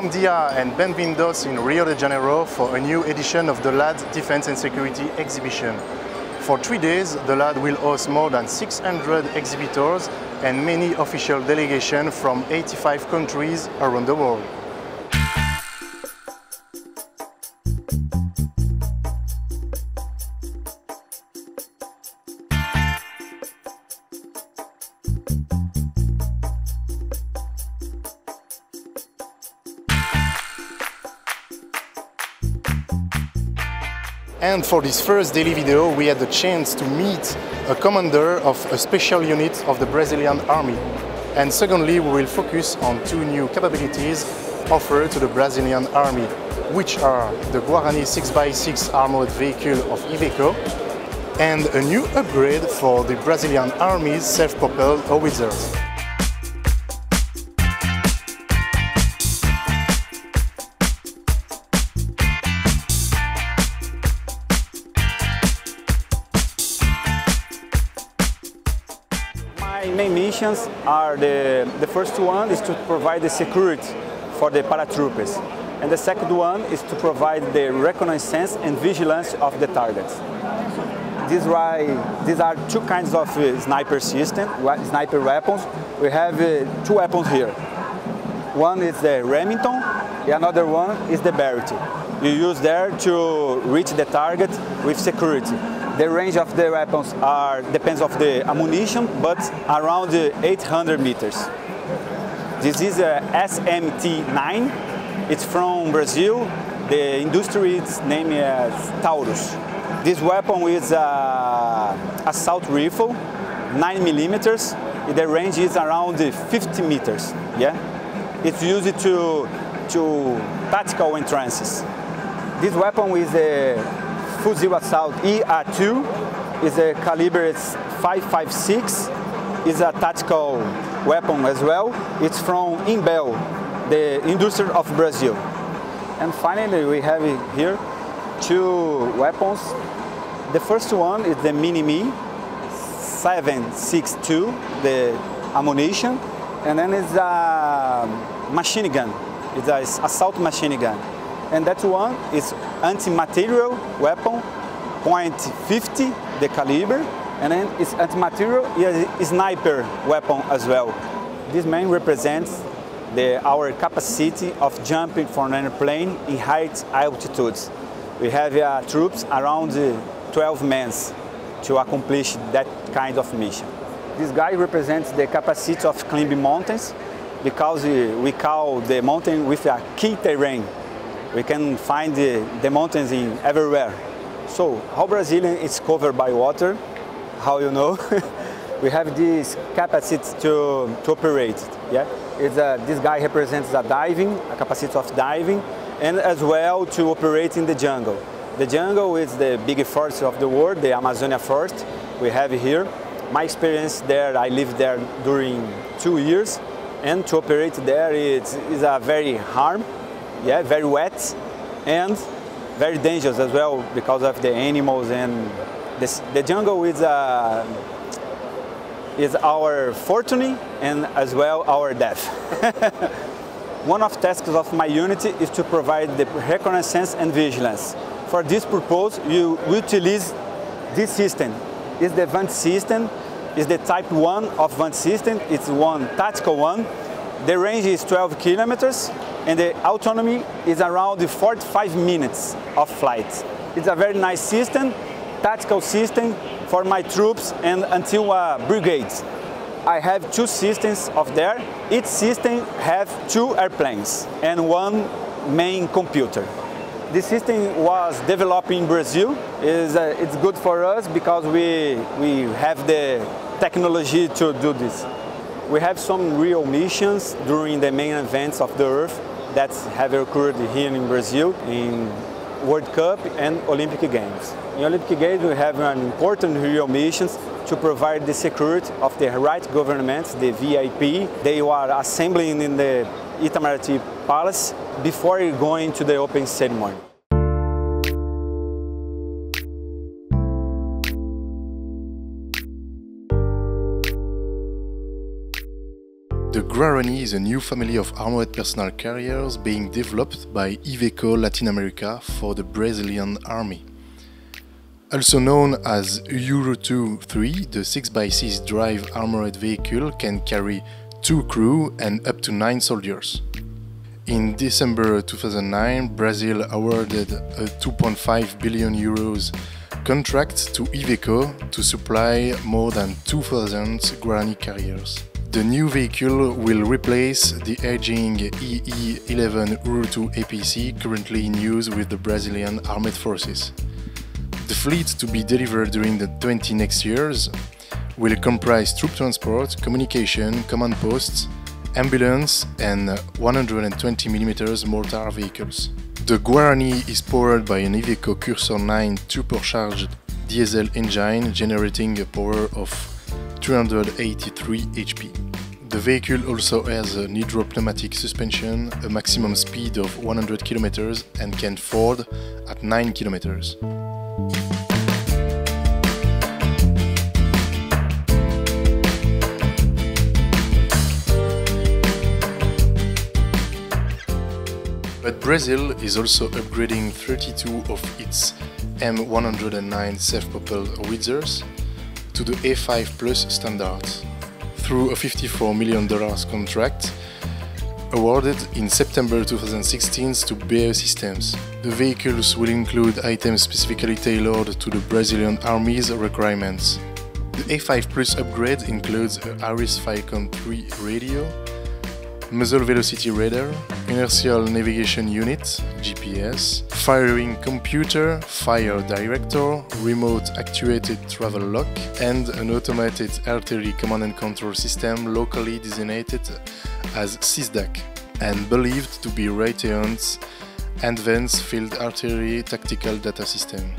Bom dia and benvindos in Rio de Janeiro for a new edition of the LAAD Defense and Security Exhibition. For 3 days, the LAAD will host more than 600 exhibitors and many official delegations from 85 countries around the world. And for this first daily video, we had the chance to meet a commander of a special unit of the Brazilian Army. And secondly, we will focus on two new capabilities offered to the Brazilian Army, which are the Guarani 6x6 armored vehicle of Iveco and a new upgrade for the Brazilian Army's self-propelled howitzers. My main missions are the first one is to provide the security for the paratroopers, and the second one is to provide the reconnaissance and vigilance of the targets. These are two kinds of sniper weapons. We have two weapons here. One is the Remington, the another one is the Beretta. You use there to reach the target with security. The range of the weapons depends on the ammunition, but around 800 meters. This is a SMT-9. It's from Brazil. The industry is named as Taurus. This weapon is an assault rifle, 9mm. The range is around 50 meters. Yeah, it's used to tactical entrances. This weapon is a Fuzil Assault ER2, is a caliber 5.56, is a tactical weapon as well. It's from Imbel, the industry of Brazil. And finally, we have here two weapons. The first one is the Mini-Mi 762, the ammunition, and then it's a machine gun. It's an assault machine gun. And that one is anti-material weapon, .50, the caliber, and then it's anti-material, sniper weapon as well. This main represents our capacity of jumping from an airplane in high altitudes. We have troops around 12 men to accomplish that kind of mission. This guy represents the capacity of climbing mountains, because we call the mountain with a key terrain. We can find the mountains everywhere. So, how Brazilian is covered by water, how you know? We have this capacity to operate. Yeah? This guy represents a capacity of diving, and as well to operate in the jungle. The jungle is the biggest forest of the world, the Amazonia forest we have here. My experience there, I lived there during 2 years, and to operate there is a very harm. Yeah, very wet and very dangerous as well because of the animals, and the jungle is our fortune and as well our death. One of the tasks of my unit is to provide the reconnaissance and vigilance. For this purpose, you utilize this system. It's the VANT system. It's the type 1 of VANT system. It's one tactical one. The range is 12 kilometers. And the autonomy is around 45 minutes of flight. It's a very nice system, tactical system for my troops and until brigades. I have two systems of there. Each system have two airplanes and one main computer. This system was developed in Brazil. It's good for us because we have the technology to do this. We have some real missions during the main events of the Earth that have occurred here in Brazil in World Cup and Olympic Games. In Olympic Games, we have an important real missions to provide the security of the right governments, the VIP. They were assembling in the Itamaraty Palace before going to the opening ceremony. The Guarani is a new family of armored personnel carriers being developed by IVECO Latin America for the Brazilian Army. Also known as Urutu 3, the 6x6 drive armored vehicle can carry 2 crew and up to 9 soldiers. In December 2009, Brazil awarded a 2.5 billion euros contract to IVECO to supply more than 2,000 Guarani carriers. The new vehicle will replace the aging EE-11 Urutu APC currently in use with the Brazilian Armed Forces. The fleet to be delivered during the 20 next years will comprise troop transport, communication, command posts, ambulance and 120mm mortar vehicles. The Guarani is powered by an IVECO Cursor 9 supercharged diesel engine generating a power of 383 HP. The vehicle also has an hydropneumatic suspension, a maximum speed of 100 km and can ford at 9 km. But Brazil is also upgrading 32 of its M109 self-propelled howitzers to the A5+ standard through a $54 million contract awarded in September 2016 to BAE Systems. The vehicles will include items specifically tailored to the Brazilian Army's requirements. The A5+ upgrade includes a Harris Falcon 3 radio, muzzle velocity radar, inertial navigation unit, GPS, firing computer, fire director, remote actuated travel lock, and an automated artillery command and control system locally designated as SysDAC and believed to be Raytheon's Advanced Field Artillery Tactical Data System.